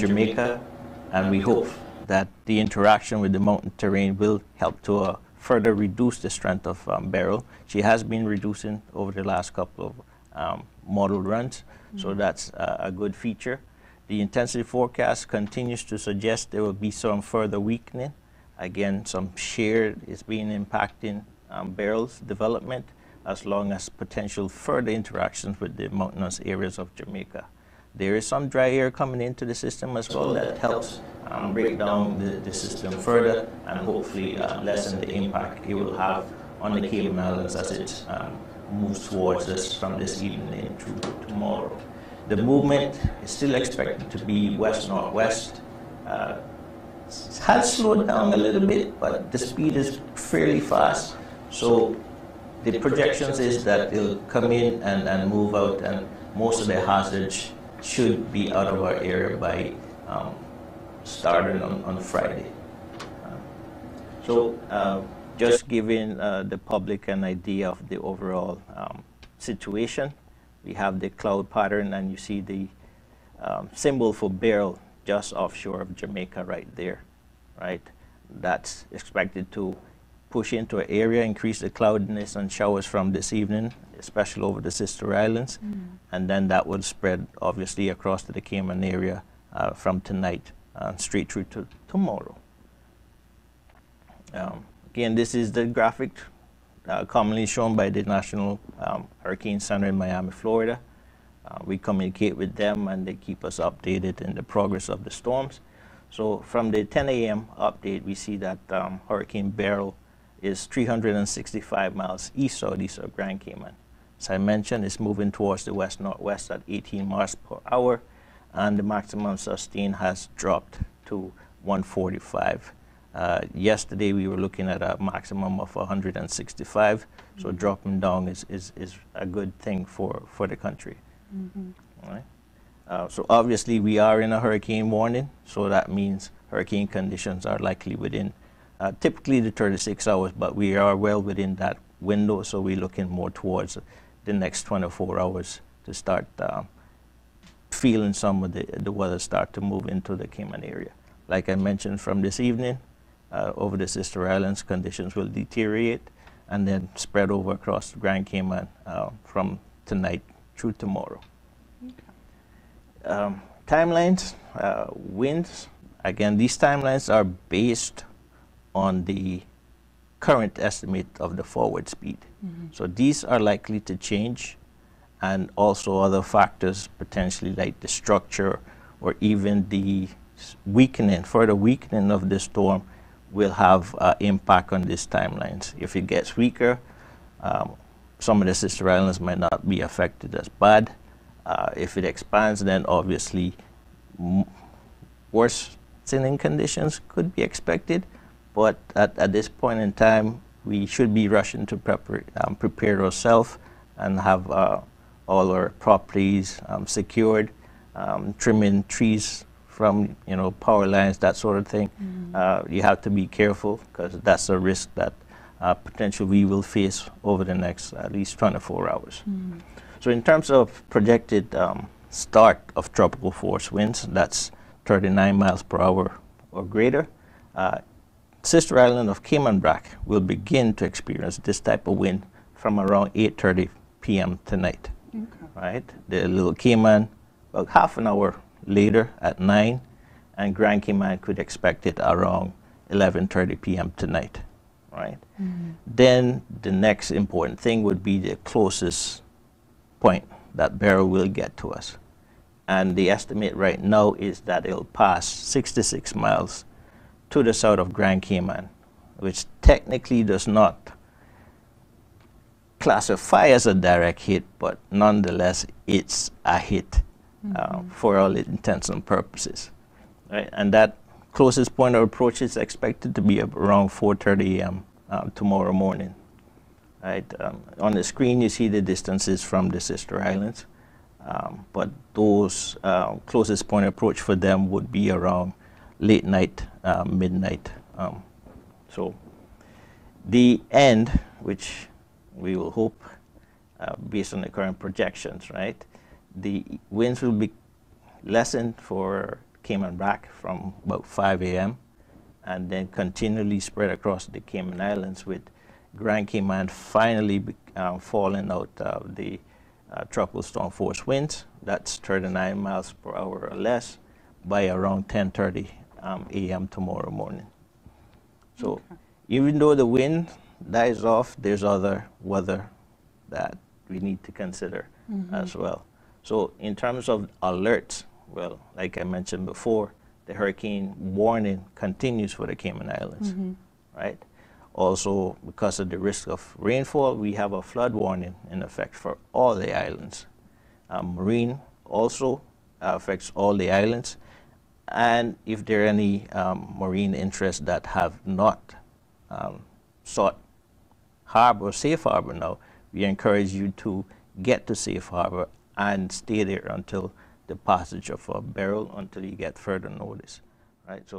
Jamaica, and we hope that the interaction with the mountain terrain will help to further reduce the strength of Beryl. She has been reducing over the last couple of model runs, so that's a good feature. The intensity forecast continues to suggest there will be some further weakening. Again, some shear is being impacting Beryl's development, as long as potential further interactions with the mountainous areas of Jamaica. There is some dry air coming into the system as well that helps break down the system further and hopefully lessen the impact it will have on the Cayman Islands as it moves towards us from this evening into tomorrow. The movement is still expected to be west-northwest. It has slowed down a little bit, but the speed is fairly fast. So the projections is that it'll come in and move out, and most of the hazards should be out of our area by starting on Friday. Just giving the public an idea of the overall situation, we have the cloud pattern, and you see the symbol for Beryl just offshore of Jamaica right there, right? That's expected to push into an area, increase the cloudiness and showers from this evening, especially over the Sister Islands, and then that would spread obviously across to the Cayman area from tonight straight through to tomorrow. Again, this is the graphic commonly shown by the National Hurricane Center in Miami, Florida. We communicate with them and they keep us updated in the progress of the storms. So from the 10 a.m. update, we see that Hurricane Beryl is 365 miles east-southeast of Grand Cayman. As I mentioned, it's moving towards the west-northwest at 18 miles per hour, and the maximum sustain has dropped to 145. Yesterday, we were looking at a maximum of 165, so dropping down is a good thing for the country. All right. So obviously, we are in a hurricane warning, so that means hurricane conditions are likely within typically the 36 hours, but we are well within that window, so we're looking more towards the next 24 hours to start feeling some of the weather start to move into the Cayman area. Like I mentioned, from this evening, over the Sister Islands, conditions will deteriorate and then spread over across Grand Cayman from tonight through tomorrow. Okay. Timelines, winds, again, these timelines are based on the current estimate of the forward speed. So these are likely to change, and also other factors potentially like the structure or even the weakening, further weakening of the storm will have impact on these timelines. If it gets weaker, some of the Sister Islands might not be affected as bad. If it expands, then obviously worsening conditions could be expected. But at this point in time, we should be rushing to prepare ourselves and have all our properties secured, trimming trees from power lines, that sort of thing. You have to be careful because that's a risk that potentially we will face over the next at least 24 hours. So in terms of projected start of tropical force winds, that's 39 miles per hour or greater. Sister Island of Cayman Brac will begin to experience this type of wind from around 8:30 p.m. tonight. Right? The Little Cayman, about half an hour later at 9, and Grand Cayman could expect it around 11:30 p.m. tonight. Right? Then the next important thing would be the closest point that Beryl will get to us. And the estimate right now is that it'll pass 66 miles to the south of Grand Cayman, which technically does not classify as a direct hit, but nonetheless, it's a hit for all intents and purposes. Right? And that closest point of approach is expected to be around 4:30 a.m. Tomorrow morning. Right? On the screen, you see the distances from the Sister Islands, but those closest point of approach for them would be around late night, midnight. So the end, which we will hope based on the current projections, right? The winds will be lessened for Cayman Brac from about 5 a.m. and then continually spread across the Cayman Islands, with Grand Cayman finally falling out of the tropical storm force winds. That's 39 miles per hour or less by around 10:30 a.m. tomorrow morning. So even though the wind dies off, there's other weather that we need to consider as well. So in terms of alerts, well, like I mentioned before, the hurricane warning continues for the Cayman Islands, right? Also, because of the risk of rainfall, we have a flood warning in effect for all the islands. Marine also affects all the islands. And if there are any marine interests that have not sought harbor, safe harbor now, we encourage you to get to safe harbor and stay there until the passage of a Beryl, until you get further notice, right? So